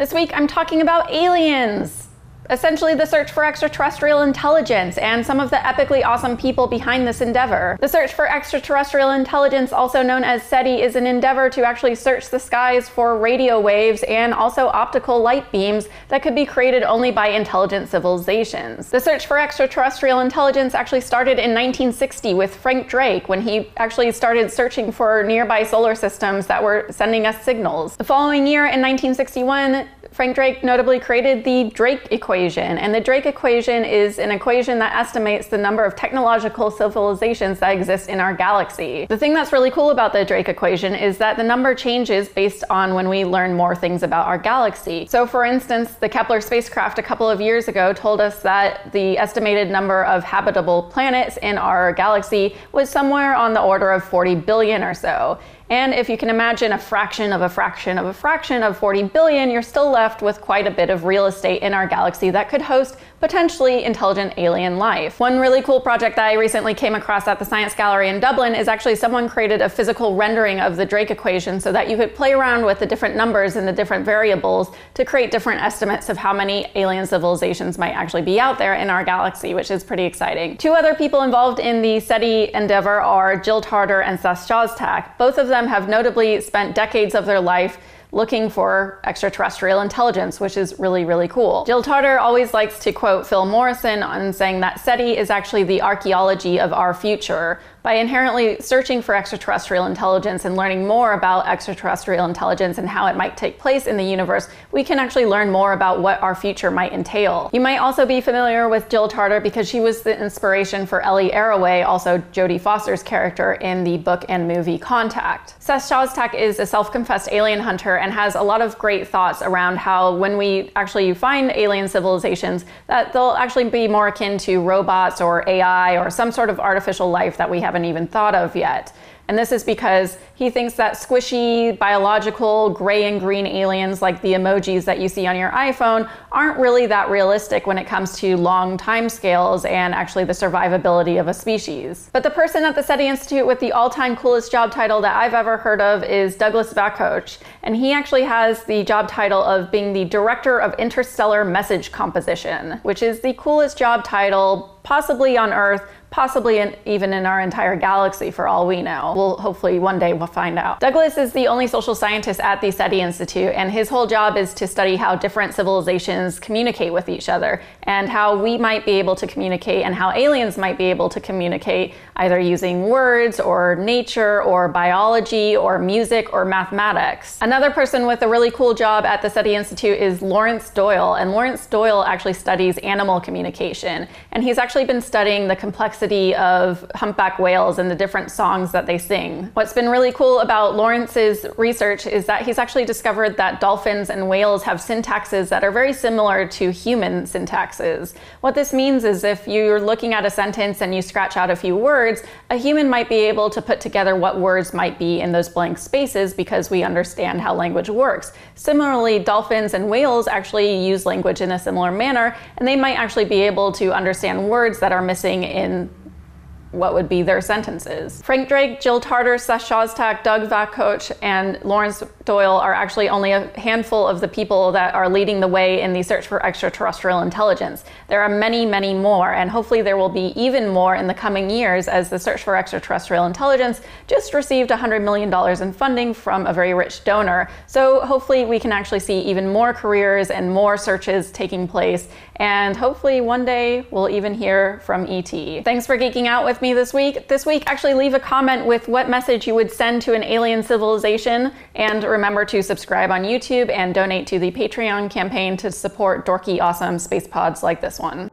This week I'm talking about aliens, essentially the search for extraterrestrial intelligence and some of the epically awesome people behind this endeavor. The search for extraterrestrial intelligence, also known as SETI, is an endeavor to actually search the skies for radio waves and also optical light beams that could be created only by intelligent civilizations. The search for extraterrestrial intelligence actually started in 1960 with Frank Drake, when he actually started searching for nearby solar systems that were sending us signals. The following year, in 1961, Frank Drake notably created the Drake Equation, and the Drake Equation is an equation that estimates the number of technological civilizations that exist in our galaxy. The thing that's really cool about the Drake Equation is that the number changes based on when we learn more things about our galaxy. So for instance, the Kepler spacecraft a couple of years ago told us that the estimated number of habitable planets in our galaxy was somewhere on the order of 40 billion or so. And if you can imagine a fraction of a fraction of a fraction of 40 billion, you're still left with quite a bit of real estate in our galaxy that could host potentially intelligent alien life. One really cool project that I recently came across at the Science Gallery in Dublin is actually someone created a physical rendering of the Drake Equation so that you could play around with the different numbers and the different variables to create different estimates of how many alien civilizations might actually be out there in our galaxy, which is pretty exciting. Two other people involved in the SETI endeavor are Jill Tarter and Seth Shostak. Both of them have notably spent decades of their life looking for extraterrestrial intelligence, which is really, really cool. Jill Tarter always likes to quote Phil Morrison on saying that SETI is actually the archaeology of our future. By inherently searching for extraterrestrial intelligence and learning more about extraterrestrial intelligence and how it might take place in the universe, we can actually learn more about what our future might entail. You might also be familiar with Jill Tarter because she was the inspiration for Ellie Arroway, also Jodie Foster's character, in the book and movie Contact. Seth Shostak is a self-confessed alien hunter and has a lot of great thoughts around how when we actually find alien civilizations, that they'll actually be more akin to robots or AI or some sort of artificial life that we haven't even thought of yet. And this is because he thinks that squishy, biological, gray and green aliens like the emojis that you see on your iPhone aren't really that realistic when it comes to long timescales and actually the survivability of a species. But the person at the SETI Institute with the all-time coolest job title that I've ever heard of is Douglas Vakoch, and he actually has the job title of being the Director of Interstellar Message Composition, which is the coolest job title possibly on Earth, possibly even in our entire galaxy for all we know. We'll hopefully one day we'll find out. Douglas is the only social scientist at the SETI Institute, and his whole job is to study how different civilizations communicate with each other and how we might be able to communicate and how aliens might be able to communicate either using words or nature or biology or music or mathematics. Another person with a really cool job at the SETI Institute is Laurance Doyle, and Laurance Doyle actually studies animal communication, and he's actually been studying the complexity of humpback whales and the different songs that they sing. What's been really cool about Laurence's research is that he's actually discovered that dolphins and whales have syntaxes that are very similar to human syntaxes. What this means is if you're looking at a sentence and you scratch out a few words, a human might be able to put together what words might be in those blank spaces because we understand how language works. Similarly, dolphins and whales actually use language in a similar manner, and they might actually be able to understand words that are missing in what would be their sentences. Frank Drake, Jill Tarter, Seth Shostak, Doug Vakoch, and Laurance Doyle are actually only a handful of the people that are leading the way in the search for extraterrestrial intelligence. There are many, many more, and hopefully there will be even more in the coming years as the search for extraterrestrial intelligence just received $100 million in funding from a very rich donor. So hopefully we can actually see even more careers and more searches taking place, and hopefully one day we'll even hear from ET. Thanks for geeking out with me this week. This week, actually leave a comment with what message you would send to an alien civilization, and remember to subscribe on YouTube and donate to the Patreon campaign to support dorky, awesome space pods like this one.